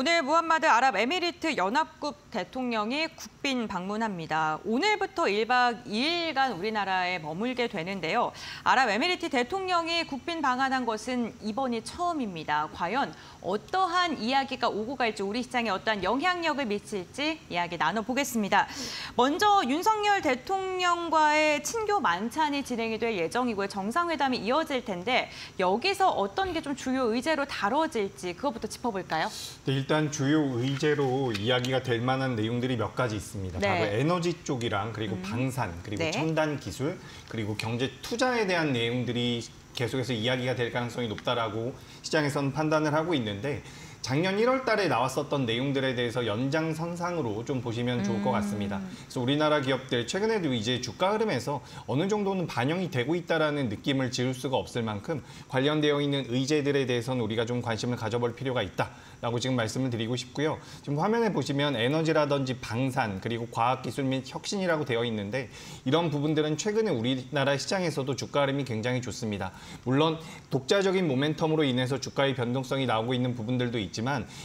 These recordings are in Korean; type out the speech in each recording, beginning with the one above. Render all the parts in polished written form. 오늘 무함마드 아랍에미리트 연합국 대통령이 국빈 방문합니다. 오늘부터 1박 2일간 우리나라에 머물게 되는데요. 아랍에미리트 대통령이 국빈 방한한 것은 이번이 처음입니다. 과연 어떠한 이야기가 오고 갈지, 우리 시장에 어떠한 영향력을 미칠지 이야기 나눠보겠습니다. 먼저 윤석열 대통령과의 친교 만찬이 진행이 될 예정이고요. 정상회담이 이어질 텐데 여기서 어떤 게 좀 주요 의제로 다뤄질지 그것부터 짚어볼까요? 네, 일단 주요 의제로 이야기가 될 만한 내용들이 몇 가지 있습니다. 네. 바로 에너지 쪽이랑 그리고 방산, 그리고 네. 첨단 기술, 그리고 경제 투자에 대한 내용들이 계속해서 이야기가 될 가능성이 높다라고 시장에서는 판단을 하고 있는데 작년 1월 달에 나왔었던 내용들에 대해서 연장선상으로 좀 보시면 좋을 것 같습니다. 그래서 우리나라 기업들 최근에도 이제 주가 흐름에서 어느 정도는 반영이 되고 있다는 느낌을 지울 수가 없을 만큼 관련되어 있는 의제들에 대해서는 우리가 좀 관심을 가져볼 필요가 있다라고 지금 말씀을 드리고 싶고요. 지금 화면에 보시면 에너지라든지 방산 그리고 과학기술 및 혁신이라고 되어 있는데 이런 부분들은 최근에 우리나라 시장에서도 주가 흐름이 굉장히 좋습니다. 물론 독자적인 모멘텀으로 인해서 주가의 변동성이 나오고 있는 부분들도 있지만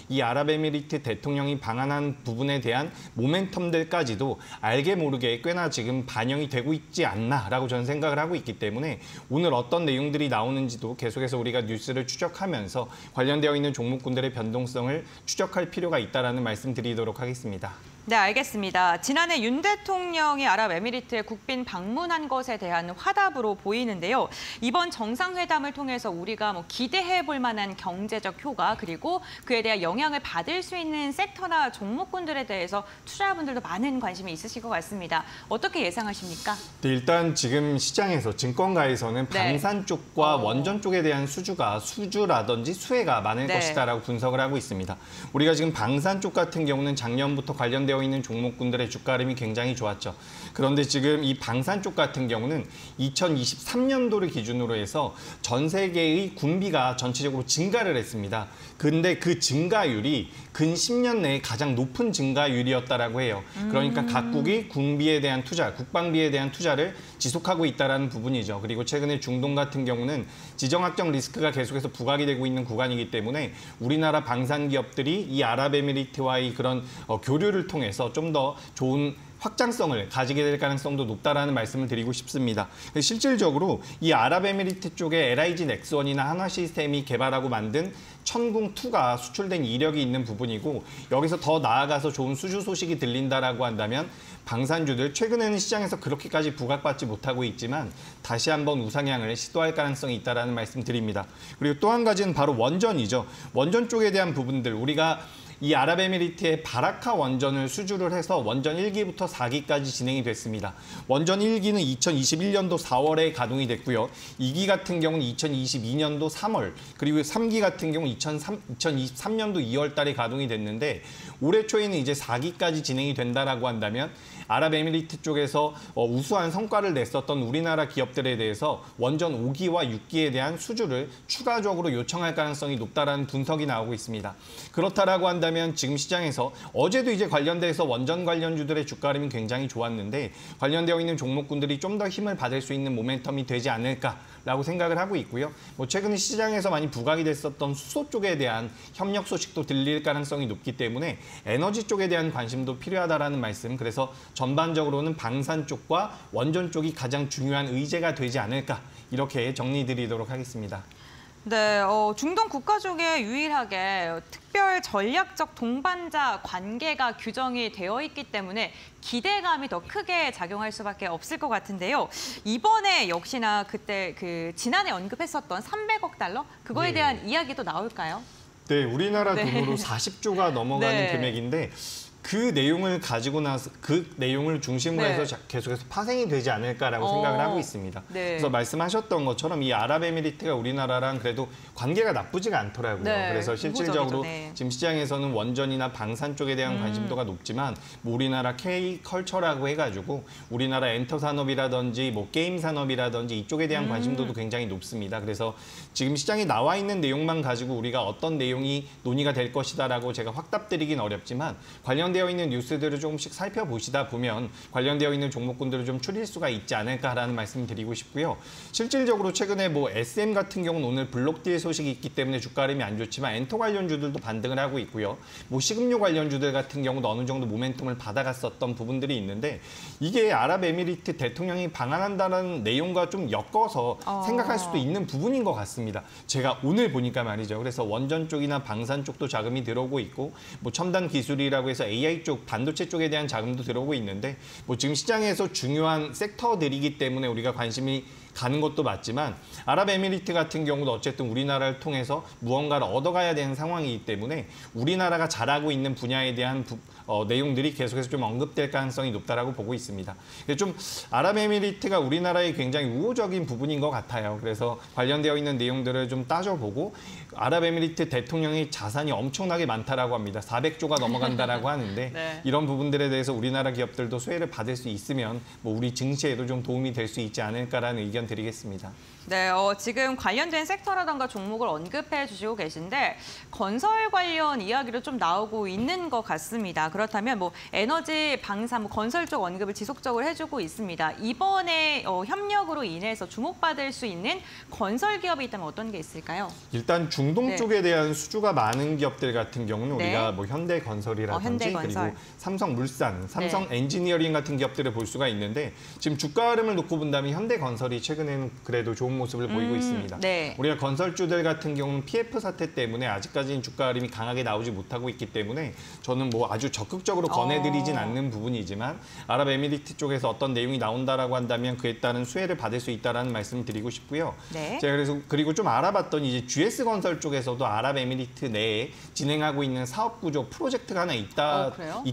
이 아랍에미리트 대통령이 방한한 부분에 대한 모멘텀들까지도 알게 모르게 꽤나 지금 반영이 되고 있지 않나라고 저는 생각을 하고 있기 때문에 오늘 어떤 내용들이 나오는지도 계속해서 우리가 뉴스를 추적하면서 관련되어 있는 종목군들의 변동성을 추적할 필요가 있다라는 말씀 드리도록 하겠습니다. 네, 알겠습니다. 지난해 윤 대통령이 아랍에미리트에 국빈 방문한 것에 대한 화답으로 보이는데요. 이번 정상회담을 통해서 우리가 기대해 볼 만한 경제적 효과 그리고 그에 대한 영향을 받을 수 있는 섹터나 종목군들에 대해서 투자자분들도 많은 관심이 있으실 것 같습니다. 어떻게 예상하십니까? 네, 일단 지금 시장에서 증권가에서는 방산 네. 쪽과 원전 쪽에 대한 수주라든지 수혜가 많을 네. 것이다라고 분석을 하고 있습니다. 우리가 지금 방산 쪽 같은 경우는 작년부터 관련된 있는 종목군들의 주가 흐름이 굉장히 좋았죠. 그런데 지금 이 방산 쪽 같은 경우는 2023년도를 기준으로 해서 전 세계의 군비가 전체적으로 증가를 했습니다. 근데 그 증가율이 근 10년 내에 가장 높은 증가율이었다라고 해요. 그러니까 각국이 군비에 대한 투자, 국방비에 대한 투자를 지속하고 있다는 부분이죠. 그리고 최근에 중동 같은 경우는 지정학적 리스크가 계속해서 부각이 되고 있는 구간이기 때문에 우리나라 방산 기업들이 이 아랍에미리트와의 그런 교류를 통해서 좀 더 좋은 확장성을 가지게 될 가능성도 높다라는 말씀을 드리고 싶습니다. 실질적으로 이 아랍에미리트 쪽에 LIG 넥스원이나 한화시스템이 개발하고 만든 천궁2가 수출된 이력이 있는 부분이고 여기서 더 나아가서 좋은 수주 소식이 들린다라고 한다면 방산주들 최근에는 시장에서 그렇게까지 부각받지 못하고 있지만 다시 한번 우상향을 시도할 가능성이 있다라는 말씀 드립니다. 그리고 또 한 가지는 바로 원전이죠. 원전 쪽에 대한 부분들 우리가 이 아랍에미리트의 바라카 원전을 수주를 해서 원전 1기부터 4기까지 진행이 됐습니다. 원전 1기는 2021년도 4월에 가동이 됐고요. 2기 같은 경우는 2022년도 3월, 그리고 3기 같은 경우는 2023년도 2월 달에 가동이 됐는데 올해 초에는 이제 4기까지 진행이 된다라고 한다면 아랍에미리트 쪽에서 우수한 성과를 냈었던 우리나라 기업들에 대해서 원전 5기와 6기에 대한 수주를 추가적으로 요청할 가능성이 높다라는 분석이 나오고 있습니다. 그렇다라고 한다면 지금 시장에서 어제도 이제 관련돼서 원전 관련주들의 주가 흐름이 굉장히 좋았는데 관련되어 있는 종목군들이 좀 더 힘을 받을 수 있는 모멘텀이 되지 않을까라고 생각을 하고 있고요. 최근 시장에서 많이 부각이 됐었던 수소 쪽에 대한 협력 소식도 들릴 가능성이 높기 때문에 에너지 쪽에 대한 관심도 필요하다라는 말씀. 그래서 전반적으로는 방산 쪽과 원전 쪽이 가장 중요한 의제가 되지 않을까 이렇게 정리드리도록 하겠습니다. 네, 중동 국가 중에 유일하게 특별 전략적 동반자 관계가 규정이 되어 있기 때문에 기대감이 더 크게 작용할 수밖에 없을 것 같은데요. 이번에 역시나 그때 지난해 언급했었던 300억 달러 그거에 네. 대한 이야기도 나올까요? 네, 우리나라 돈으로 네. 40조가 넘어가는 네. 금액인데 그 내용을 가지고 나서 그 내용을 중심으로 네. 해서 계속해서 파생이 되지 않을까라고 생각을 하고 있습니다. 네. 그래서 말씀하셨던 것처럼 이 아랍에미리트가 우리나라랑 그래도 관계가 나쁘지가 않더라고요. 네. 그래서 실질적으로 네. 지금 시장에서는 원전이나 방산 쪽에 대한 관심도가 높지만 뭐 우리나라 K컬처라고 해가지고 우리나라 엔터 산업이라든지 뭐 게임 산업이라든지 이쪽에 대한 관심도도 굉장히 높습니다. 그래서 지금 시장에 나와 있는 내용만 가지고 우리가 어떤 내용이 논의가 될 것이다라고 제가 확답드리긴 어렵지만 관련 관련되어 있는 뉴스들을 조금씩 살펴보시다 보면 관련되어 있는 종목군들을 좀 추릴 수가 있지 않을까라는 말씀을 드리고 싶고요. 실질적으로 최근에 뭐 SM 같은 경우는 오늘 블록딜 소식이 있기 때문에 주가 흐름이 안 좋지만 엔터 관련주들도 반등을 하고 있고요. 뭐 식음료 관련주들 같은 경우도 어느 정도 모멘텀을 받아갔었던 부분들이 있는데 이게 아랍에미리트 대통령이 방한한다는 내용과 좀 엮어서 생각할 수도 있는 부분인 것 같습니다. 제가 오늘 보니까 말이죠. 그래서 원전 쪽이나 방산 쪽도 자금이 들어오고 있고 뭐 첨단 기술이라고 해서 AI 쪽, 반도체 쪽에 대한 자금도 들어오고 있는데 뭐 지금 시장에서 중요한 섹터들이기 때문에 우리가 관심이 가는 것도 맞지만 아랍에미리트 같은 경우도 어쨌든 우리나라를 통해서 무언가를 얻어가야 되는 상황이기 때문에 우리나라가 잘하고 있는 분야에 대한 내용들이 계속해서 좀 언급될 가능성이 높다라고 보고 있습니다. 좀 아랍에미리트가 우리나라의 굉장히 우호적인 부분인 것 같아요. 그래서 관련되어 있는 내용들을 좀 따져보고 아랍에미리트 대통령이 자산이 엄청나게 많다라고 합니다. 400조가 넘어간다라고 하는데 네. 이런 부분들에 대해서 우리나라 기업들도 수혜를 받을 수 있으면 뭐 우리 증시에도 좀 도움이 될 수 있지 않을까라는 의견 드리겠습니다. 네, 지금 관련된 섹터라던가 종목을 언급해 주시고 계신데 건설 관련 이야기로 좀 나오고 있는 것 같습니다. 그렇다면 뭐 에너지, 방산, 뭐 건설 쪽 언급을 지속적으로 해주고 있습니다. 이번에 협력으로 인해서 주목받을 수 있는 건설 기업이 있다면 어떤 게 있을까요? 일단 중동 네. 쪽에 대한 수주가 많은 기업들 같은 경우는 네. 우리가 뭐 현대건설이라든지 현대건설. 그리고 삼성물산, 삼성엔지니어링 네. 같은 기업들을 볼 수가 있는데 지금 주가 흐름을 놓고 본다면 현대건설이 최근에는 그래도 좋은 모습을 보이고 있습니다. 네. 우리가 건설주들 같은 경우는 PF 사태 때문에 아직까지는 주가 흐름이 강하게 나오지 못하고 있기 때문에 저는 뭐 아주 적극적으로 권해드리진 않는 부분이지만 아랍에미리트 쪽에서 어떤 내용이 나온다라고 한다면 그에 따른 수혜를 받을 수 있다라는 말씀을 드리고 싶고요. 네. 제가 그리고 좀 알아봤더니 이제 GS건설 쪽에서도 아랍에미리트 내에 진행하고 있는 사업 구조 프로젝트가 하나 있다. 그래요?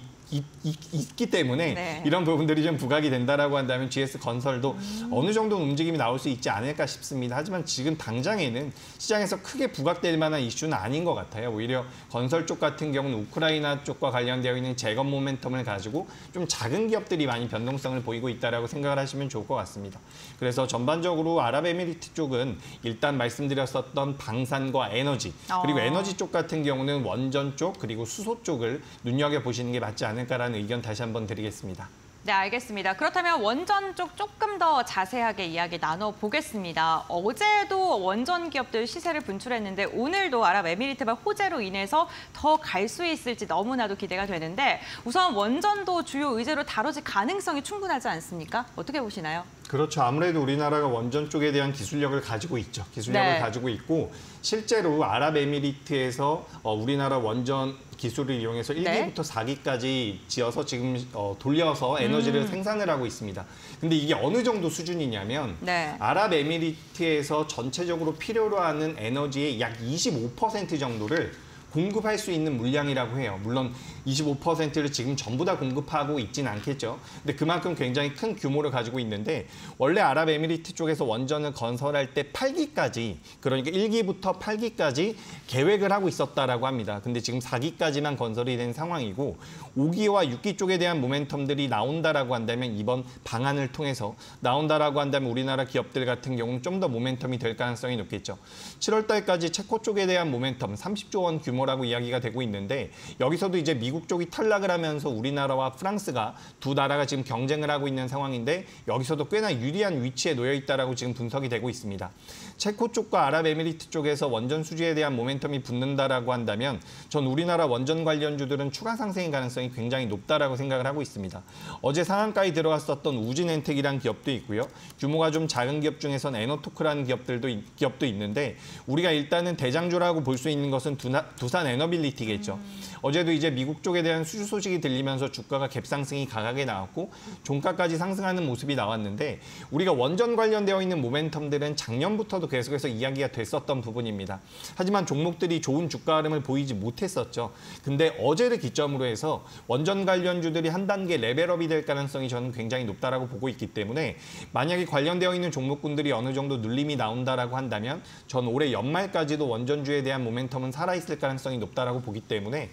있기 때문에 네. 이런 부분들이 좀 부각이 된다라고 한다면 GS건설도 어느 정도 움직임이 나올 수 있지 않을까 싶습니다. 하지만 지금 당장에는 시장에서 크게 부각될 만한 이슈는 아닌 것 같아요. 오히려 건설 쪽 같은 경우는 우크라이나 쪽과 관련되어 있는 재건 모멘텀을 가지고 좀 작은 기업들이 많이 변동성을 보이고 있다라고 생각을 하시면 좋을 것 같습니다. 그래서 전반적으로 아랍에미리트 쪽은 일단 말씀드렸었던 방산과 에너지 그리고 에너지 쪽 같은 경우는 원전 쪽 그리고 수소 쪽을 눈여겨보시는 게 맞지 않을까 라는 의견 다시 한번 드리겠습니다. 네, 알겠습니다. 그렇다면 원전 쪽 조금 더 자세하게 이야기 나눠보겠습니다. 어제도 원전 기업들 시세를 분출했는데 오늘도 아랍에미리트발 호재로 인해서 더 갈 수 있을지 너무나도 기대가 되는데 우선 원전도 주요 의제로 다뤄질 가능성이 충분하지 않습니까? 어떻게 보시나요? 그렇죠. 아무래도 우리나라가 원전 쪽에 대한 기술력을 가지고 있죠. 기술력을 네. 가지고 있고 실제로 아랍에미리트에서 우리나라 원전 기술을 이용해서 1기부터 4기까지 지어서 지금 돌려서 에너지를 생산을 하고 있습니다. 근데 이게 어느 정도 수준이냐면 네. 아랍에미리트에서 전체적으로 필요로 하는 에너지의 약 25% 정도를 공급할 수 있는 물량이라고 해요. 물론 25%를 지금 전부 다 공급하고 있진 않겠죠. 근데 그만큼 굉장히 큰 규모를 가지고 있는데 원래 아랍에미리트 쪽에서 원전을 건설할 때 8기까지 그러니까 1기부터 8기까지 계획을 하고 있었다라고 합니다. 근데 지금 4기까지만 건설이 된 상황이고 5기와 6기 쪽에 대한 모멘텀들이 나온다라고 한다면 이번 방안을 통해서 나온다라고 한다면 우리나라 기업들 같은 경우는 좀 더 모멘텀이 될 가능성이 높겠죠. 7월 달까지 체코 쪽에 대한 모멘텀 30조 원 규모 라고 이야기가 되고 있는데 여기서도 이제 미국 쪽이 탈락을 하면서 우리나라와 프랑스가 두 나라가 지금 경쟁을 하고 있는 상황인데 여기서도 꽤나 유리한 위치에 놓여 있다라고 지금 분석이 되고 있습니다. 체코 쪽과 아랍에미리트 쪽에서 원전 수주에 대한 모멘텀이 붙는다라고 한다면 전 우리나라 원전 관련주들은 추가 상승의 가능성이 굉장히 높다라고 생각을 하고 있습니다. 어제 상한가에 들어갔었던 우진엔텍이라는 기업도 있고요. 규모가 좀 작은 기업 중에선 에너토크라는 기업도 있는데 우리가 일단은 대장주라고 볼 수 있는 것은 두산 에너빌리티겠죠. 어제도 이제 미국 쪽에 대한 수주 소식이 들리면서 주가가 갭상승이 강하게 나왔고 종가까지 상승하는 모습이 나왔는데 우리가 원전 관련되어 있는 모멘텀들은 작년부터도 계속해서 이야기가 됐었던 부분입니다. 하지만 종목들이 좋은 주가 흐름을 보이지 못했었죠. 근데 어제를 기점으로 해서 원전 관련주들이 한 단계 레벨업이 될 가능성이 저는 굉장히 높다라고 보고 있기 때문에 만약에 관련되어 있는 종목군들이 어느 정도 눌림이 나온다라고 한다면 전 올해 연말까지도 원전주에 대한 모멘텀은 살아있을 가능성이 높다라고 보기 때문에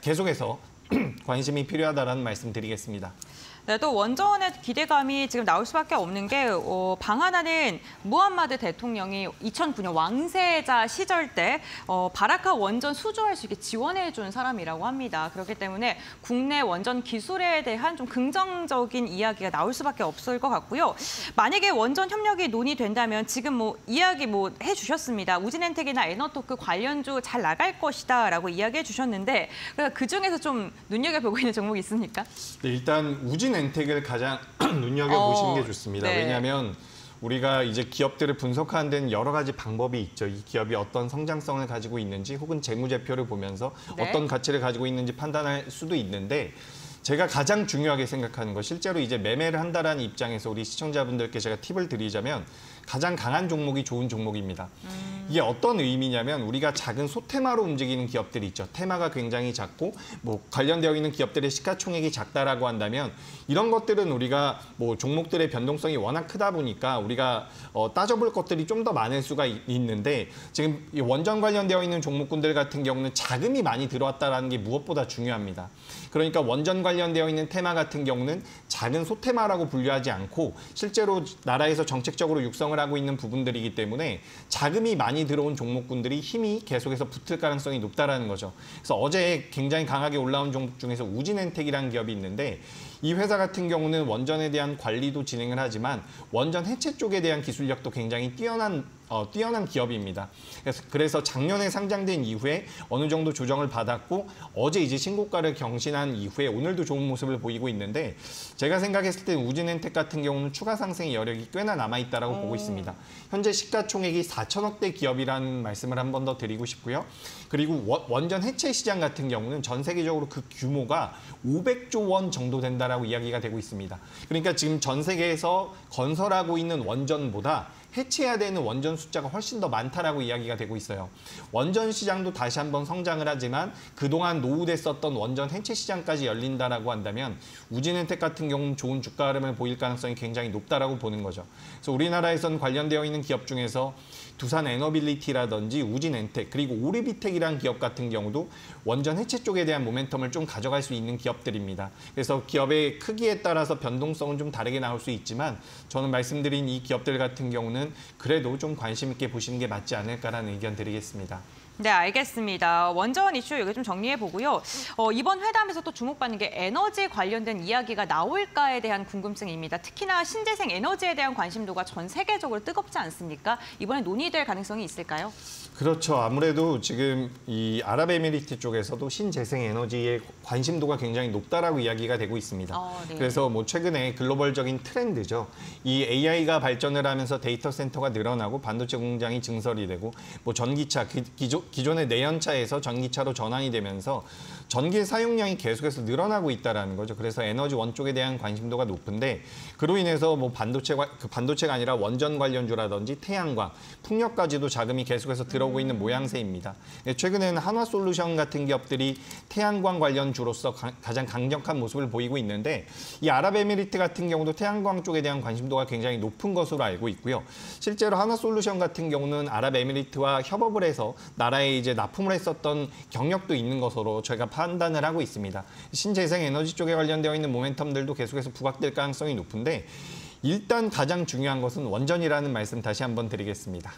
계속해서 관심이 필요하다라는 말씀 드리겠습니다. 네, 또 원전의 기대감이 지금 나올 수밖에 없는 게 방한하는 무함마드 대통령이 2009년 왕세자 시절 때 바라카 원전 수주할 수 있게 지원해준 사람이라고 합니다. 그렇기 때문에 국내 원전 기술에 대한 좀 긍정적인 이야기가 나올 수밖에 없을 것 같고요. 만약에 원전 협력이 논의된다면 지금 이야기 해주셨습니다. 우진엔텍이나 에너토크 관련주 잘 나갈 것이다라고 이야기해 주셨는데 그 중에서 좀 눈여겨보고 있는 종목이 있습니까? 네, 일단 우진엔텍을 가장 눈여겨보시는 게 좋습니다. 네. 왜냐하면 우리가 이제 기업들을 분석하는 데는 여러 가지 방법이 있죠. 이 기업이 어떤 성장성을 가지고 있는지 혹은 재무제표를 보면서 네. 어떤 가치를 가지고 있는지 판단할 수도 있는데 제가 가장 중요하게 생각하는 거 실제로 이제 매매를 한다라는 입장에서 우리 시청자분들께 제가 팁을 드리자면 가장 강한 종목이 좋은 종목입니다. 이게 어떤 의미냐면 우리가 작은 소테마로 움직이는 기업들이 있죠. 테마가 굉장히 작고 관련되어 있는 기업들의 시가총액이 작다라고 한다면 이런 것들은 우리가 종목들의 변동성이 워낙 크다 보니까 우리가 따져볼 것들이 좀 더 많을 수가 있는데 지금 이 원전 관련되어 있는 종목군들 같은 경우는 자금이 많이 들어왔다라는 게 무엇보다 중요합니다. 그러니까 원전 관련되어 있는 테마 같은 경우는 작은 소테마라고 분류하지 않고 실제로 나라에서 정책적으로 육성을 하고 있는 부분들이기 때문에 자금이 많이 들어온 종목군들이 힘이 계속해서 붙을 가능성이 높다라는 거죠. 그래서 어제 굉장히 강하게 올라온 종목 중에서 우진엔텍이라는 기업이 있는데 이 회사 같은 경우는 원전에 대한 관리도 진행을 하지만 원전 해체 쪽에 대한 기술력도 굉장히 뛰어난 기업입니다. 그래서 작년에 상장된 이후에 어느 정도 조정을 받았고 어제 이제 신고가를 경신한 이후에 오늘도 좋은 모습을 보이고 있는데 제가 생각했을 때 우진엔텍 같은 경우는 추가 상승의 여력이 꽤나 남아있다라고 보고 있습니다. 현재 시가총액이 4천억대 기업이라는 말씀을 한 번 더 드리고 싶고요. 그리고 원전 해체 시장 같은 경우는 전 세계적으로 그 규모가 500조 원 정도 된다라고 이야기가 되고 있습니다. 그러니까 지금 전 세계에서 건설하고 있는 원전보다 해체해야 되는 원전 숫자가 훨씬 더 많다라고 이야기가 되고 있어요. 원전 시장도 다시 한번 성장을 하지만 그동안 노후됐었던 원전 해체 시장까지 열린다라고 한다면 우진엔텍 같은 경우는 좋은 주가 흐름을 보일 가능성이 굉장히 높다라고 보는 거죠. 그래서 우리나라에선 관련되어 있는 기업 중에서 두산 에너빌리티라든지 우진엔텍 그리고 오르비텍이라는 기업 같은 경우도 원전 해체 쪽에 대한 모멘텀을 좀 가져갈 수 있는 기업들입니다. 그래서 기업의 크기에 따라서 변동성은 좀 다르게 나올 수 있지만 저는 말씀드린 이 기업들 같은 경우는 그래도 좀 관심 있게 보시는 게 맞지 않을까라는 의견 드리겠습니다. 네, 알겠습니다. 원전 이슈 여기 좀 정리해보고요. 이번 회담에서 또 주목받는 게 에너지 관련된 이야기가 나올까에 대한 궁금증입니다. 특히나 신재생 에너지에 대한 관심도가 전 세계적으로 뜨겁지 않습니까? 이번에 논의될 가능성이 있을까요? 그렇죠. 아무래도 지금 이 아랍에미리트 쪽에서도 신재생 에너지의 관심도가 굉장히 높다라고 이야기가 되고 있습니다. 네. 그래서 최근에 글로벌적인 트렌드죠. 이 AI가 발전을 하면서 데이터 센터가 늘어나고 반도체 공장이 증설이 되고 전기차, 기존의 내연차에서 전기차로 전환이 되면서 전기 사용량이 계속해서 늘어나고 있다는 거죠. 그래서 에너지 원쪽에 대한 관심도가 높은데 그로 인해서 반도체가 아니라 원전 관련주라든지 태양광, 풍력까지도 자금이 계속해서 들어오고 있는 모양새입니다. 최근에는 한화솔루션 같은 기업들이 태양광 관련주로서 가장 강력한 모습을 보이고 있는데 이 아랍에미리트 같은 경우도 태양광 쪽에 대한 관심도가 굉장히 높은 것으로 알고 있고요. 실제로 한화솔루션 같은 경우는 아랍에미리트와 협업을 해서 나라에 이제 납품을 했었던 경력도 있는 것으로 저희가 판단을 하고 있습니다. 신재생 에너지 쪽에 관련되어 있는 모멘텀들도 계속해서 부각될 가능성이 높은데 일단 가장 중요한 것은 원전이라는 말씀 다시 한번 드리겠습니다.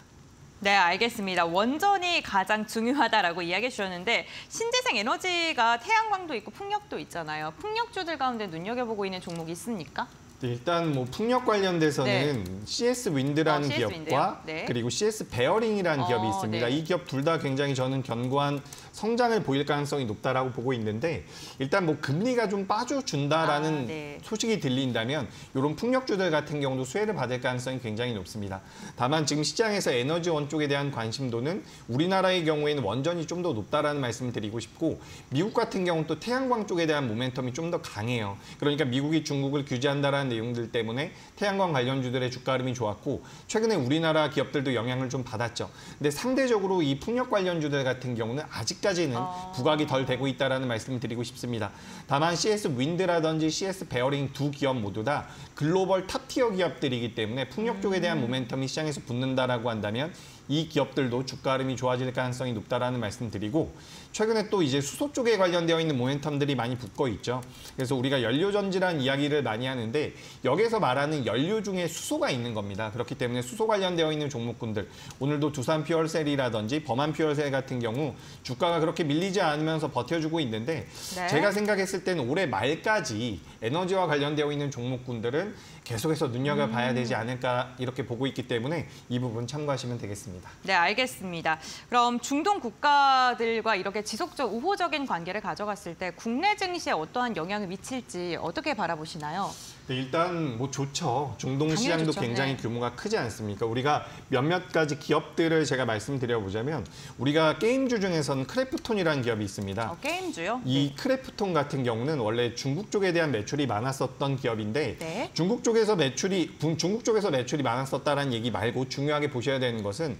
네, 알겠습니다. 원전이 가장 중요하다라고 이야기해 주셨는데 신재생 에너지가 태양광도 있고 풍력도 있잖아요. 풍력주들 가운데 눈여겨보고 있는 종목이 있습니까? 일단 풍력 관련돼서는 네. CS 윈드라는 CS 기업과 네. 그리고 CS 베어링이라는 기업이 있습니다. 네. 이 기업 둘 다 굉장히 저는 견고한 성장을 보일 가능성이 높다라고 보고 있는데 일단 금리가 좀 빠져준다라는 네. 소식이 들린다면 이런 풍력주들 같은 경우도 수혜를 받을 가능성이 굉장히 높습니다. 다만 지금 시장에서 에너지원 쪽에 대한 관심도는 우리나라의 경우에는 원전이 좀 더 높다라는 말씀을 드리고 싶고 미국 같은 경우는 또 태양광 쪽에 대한 모멘텀이 좀 더 강해요. 그러니까 미국이 중국을 규제한다라는 내용들 때문에 태양광 관련주들의 주가 흐름이 좋았고 최근에 우리나라 기업들도 영향을 좀 받았죠. 근데 상대적으로 이 풍력 관련주들 같은 경우는 아직까지는 부각이 덜 되고 있다는 말씀을 드리고 싶습니다. 다만 CS 윈드라든지 CS 베어링 두 기업 모두 다 글로벌 탑티어 기업들이기 때문에 풍력 쪽에 대한 모멘텀이 시장에서 붙는다라고 한다면 이 기업들도 주가 흐름이 좋아질 가능성이 높다라는 말씀드리고, 최근에 또 이제 수소 쪽에 관련되어 있는 모멘텀들이 많이 붙고 있죠. 그래서 우리가 연료전지란 이야기를 많이 하는데 여기서 말하는 연료 중에 수소가 있는 겁니다. 그렇기 때문에 수소 관련되어 있는 종목군들, 오늘도 두산 퓨얼셀이라든지 범한 퓨얼셀 같은 경우 주가가 그렇게 밀리지 않으면서 버텨주고 있는데, 네. 제가 생각했을 때는 올해 말까지 에너지와 관련되어 있는 종목군들은 계속해서 눈여겨봐야 되지 않을까 이렇게 보고 있기 때문에 이 부분 참고하시면 되겠습니다. 네, 알겠습니다. 그럼 중동 국가들과 이렇게 지속적 우호적인 관계를 가져갔을 때 국내 증시에 어떠한 영향을 미칠지 어떻게 바라보시나요? 네, 일단 뭐 좋죠. 중동 시장도 좋죠. 굉장히, 네. 규모가 크지 않습니까? 우리가 몇몇 가지 기업들을 제가 말씀드려보자면, 우리가 게임주 중에서는 크래프톤이라는 기업이 있습니다. 게임주요? 이 크래프톤 같은 경우는 원래 중국 쪽에 대한 매출이 많았었던 기업인데, 네. 중국 쪽에서 매출이 많았었다라는 얘기 말고 중요하게 보셔야 되는 것은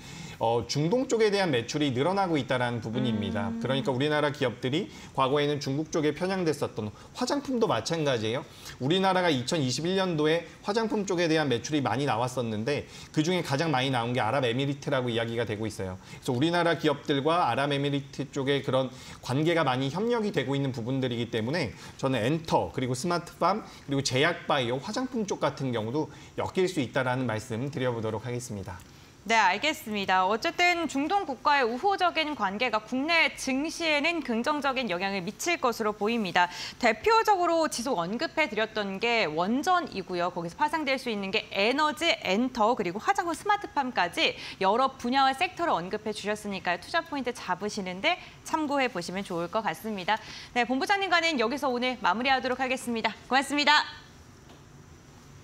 중동 쪽에 대한 매출이 늘어나고 있다는 부분입니다. 그러니까 우리나라 기업들이 과거에는 중국 쪽에 편향됐었던, 화장품도 마찬가지예요. 우리나라가 2021년도에 화장품 쪽에 대한 매출이 많이 나왔었는데 그중에 가장 많이 나온 게 아랍에미리트라고 이야기가 되고 있어요. 그래서 우리나라 기업들과 아랍에미리트 쪽의 그런 관계가 많이 협력이 되고 있는 부분들이기 때문에 저는 엔터, 그리고 스마트팜, 그리고 제약바이오, 화장품 쪽 같은 경우도 엮일 수 있다는 말씀 드려보도록 하겠습니다. 네, 알겠습니다. 어쨌든 중동 국가의 우호적인 관계가 국내 증시에는 긍정적인 영향을 미칠 것으로 보입니다. 대표적으로 지속 언급해드렸던 게 원전이고요. 거기서 파생될 수 있는 게 에너지, 엔터, 그리고 화장품, 스마트팜까지 여러 분야와 섹터를 언급해 주셨으니까요. 투자 포인트 잡으시는데 참고해 보시면 좋을 것 같습니다. 네, 본부장님과는 여기서 오늘 마무리하도록 하겠습니다. 고맙습니다.